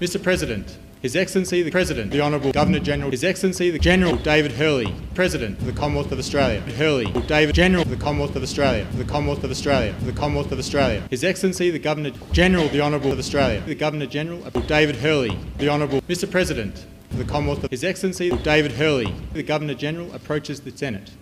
Mr. President, His Excellency the President, the Honourable Governor General, His Excellency the General David Hurley, President of the Commonwealth of Australia, Hurley, David General of the Commonwealth of Australia, the Commonwealth of Australia, the Commonwealth of Australia, His Excellency the Governor General, the Honourable of Australia, the Governor General David Hurley, the Honourable Mr. President of the Commonwealth of His Excellency David Hurley, the Governor General approaches the Senate.